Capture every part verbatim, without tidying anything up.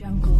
Jungle.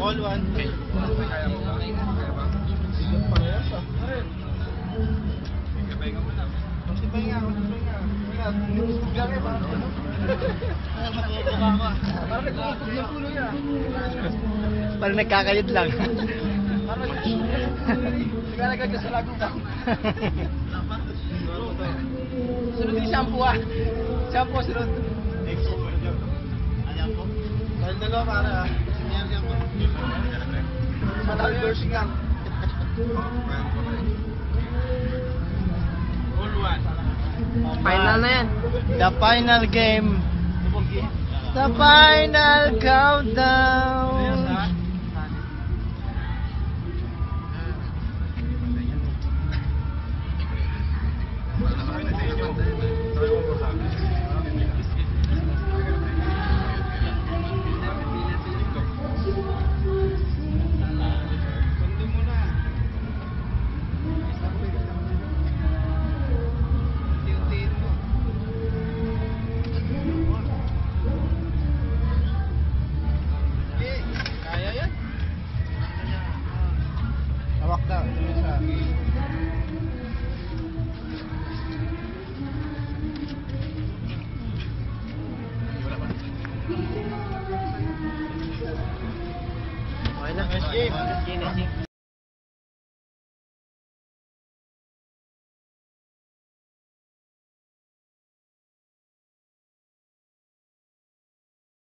All one. Okay. Kaya mo ba? Kaya ba? Kaya ba? Kaya mo na. Kaya mo na. Kaya mo na. Kaya mo na. Parang nagkakagulo na. Parang nagkakayod lang. Sige na kagkasalagot lang. Sunod yung shampoo ah. Shampoo sunod. Ayan po. Dahil dalawa para ah. Matal bersih kan? Finalnya, the final game, the final countdown.